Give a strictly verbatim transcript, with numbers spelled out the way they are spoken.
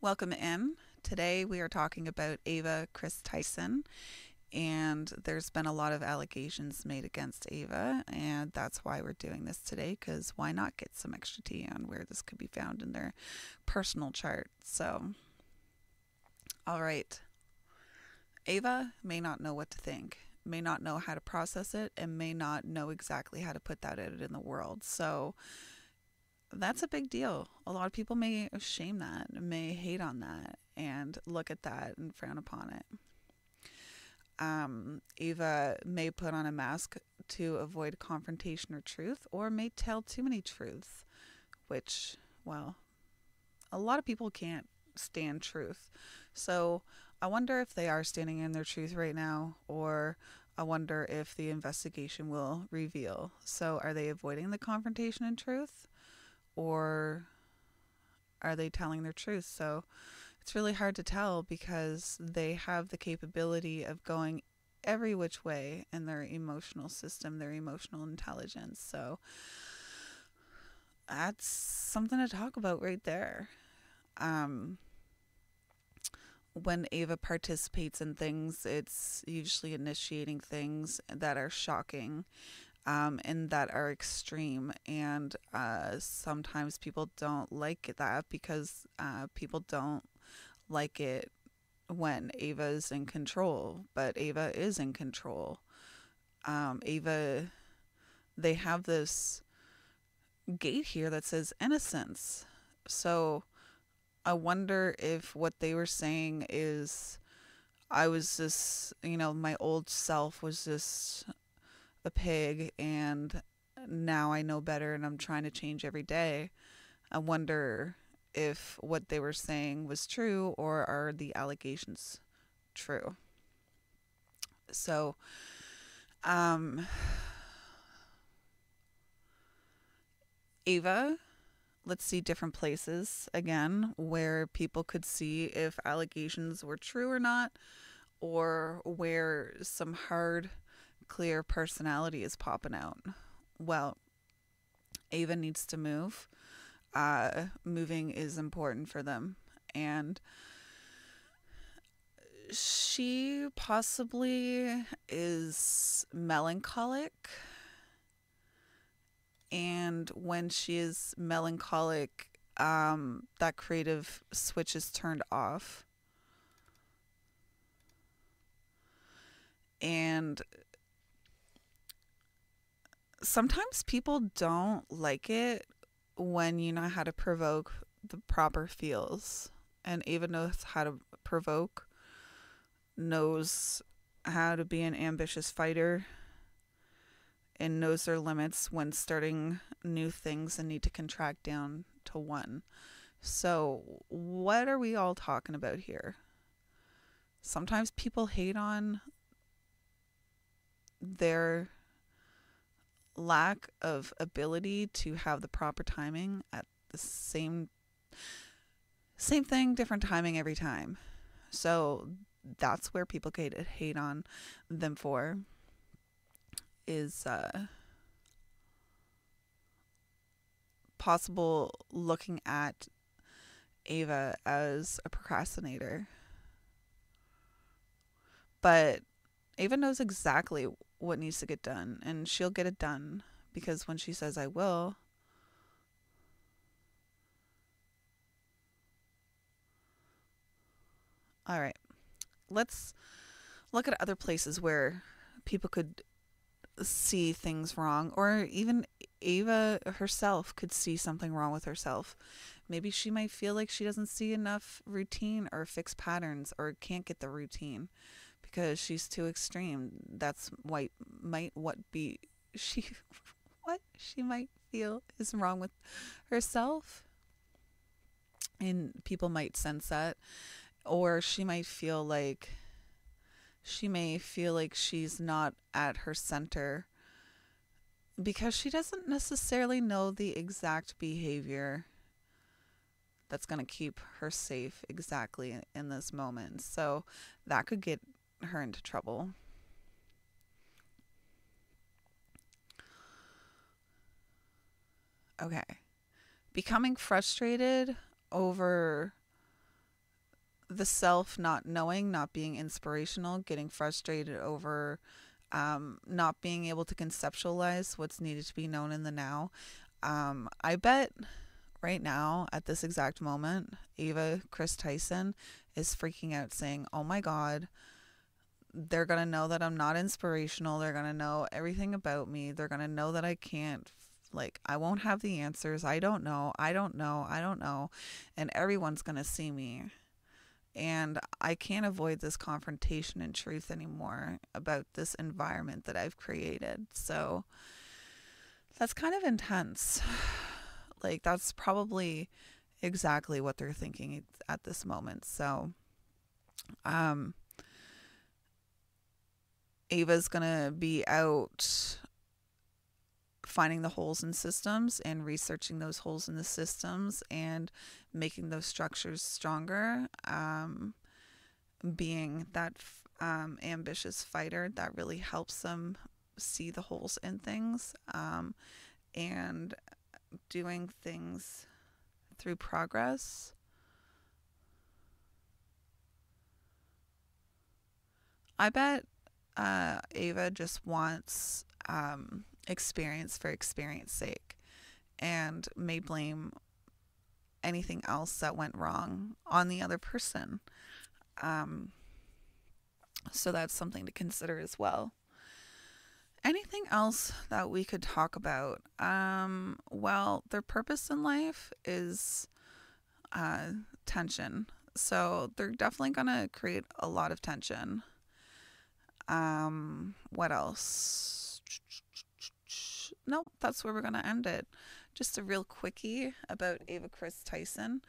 Welcome in. Today we are talking about Ava Kris Tyson, and there's been a lot of allegations made against Ava, and that's why we're doing this today, because why not get some extra tea on where this could be found in their personal chart. So, all right. Ava may not know what to think, may not know how to process it, and may not know exactly how to put that out in the world. So that's a big deal. A lot of people may shame that, may hate on that, and look at that and frown upon it. Um, Ava may put on a mask to avoid confrontation or truth, or may tell too many truths, which, well, a lot of people can't stand truth. So I wonder if they are standing in their truth right now, or I wonder if the investigation will reveal. So are they avoiding the confrontation and truth? Or are they telling their truth? So it's really hard to tell, because they have the capability of going every which way in their emotional system, their emotional intelligence. So that's something to talk about right there. Um, when Ava participates in things, it's usually initiating things that are shocking. Um, and that are extreme, and uh, sometimes people don't like that, because uh, people don't like it when Ava's in control, but Ava is in control. Um, Ava, they have this gate here that says innocence, so I wonder if what they were saying is, I was just, you know, my old self was just a pig, and now I know better, and I'm trying to change every day. I wonder if what they were saying was true, or are the allegations true? So, um, Ava, let's see different places again where people could see if allegations were true or not, or where some hard clear personality is popping out. Well, Ava needs to move. Uh, moving is important for them. And she possibly is melancholic. And when she is melancholic, um, that creative switch is turned off. And sometimes people don't like it when you know how to provoke the proper feels. And Ava knows how to provoke, knows how to be an ambitious fighter, and knows their limits when starting new things and need to contract down to one. So what are we all talking about here? Sometimes people hate on their lack of ability to have the proper timing at the same same thing, different timing every time. So that's where people get hate on them for, is uh, possible looking at Ava as a procrastinator. But Ava knows exactly what needs to get done, and she'll get it done, because when she says I will, all right, let's look at other places where people could see things wrong, or even Ava herself could see something wrong with herself. Maybe she might feel like she doesn't see enough routine or fixed patterns, or can't get the routine because she's too extreme. That's why might what be she what she might feel is wrong with herself, and people might sense that. Or she might feel like she may feel like she's not at her center, because she doesn't necessarily know the exact behavior that's going to keep her safe exactly in this moment. So that could get her into trouble. Okay. Becoming frustrated over the self not knowing, not being inspirational, getting frustrated over um, not being able to conceptualize what's needed to be known in the now. Um, I bet right now, at this exact moment, Ava Kris Tyson is freaking out saying, oh my God, they're going to know that I'm not inspirational. They're going to know everything about me. They're going to know that I can't, like, I won't have the answers. I don't know. I don't know. I don't know. And everyone's going to see me. And I can't avoid this confrontation and truth anymore about this environment that I've created. So that's kind of intense. Like, that's probably exactly what they're thinking at this moment. So, um, Ava's going to be out finding the holes in systems and researching those holes in the systems and making those structures stronger, um, being that um, ambitious fighter that really helps them see the holes in things, um, and doing things through progress. I bet uh, Ava just wants um, experience for experience sake and may blame anything else that went wrong on the other person. Um, so that's something to consider as well. Anything else that we could talk about? Um, well, their purpose in life is uh, tension. So they're definitely going to create a lot of tension. Um, what else? Nope, that's where we're going to end it. Just a real quickie about Ava Kris Tyson.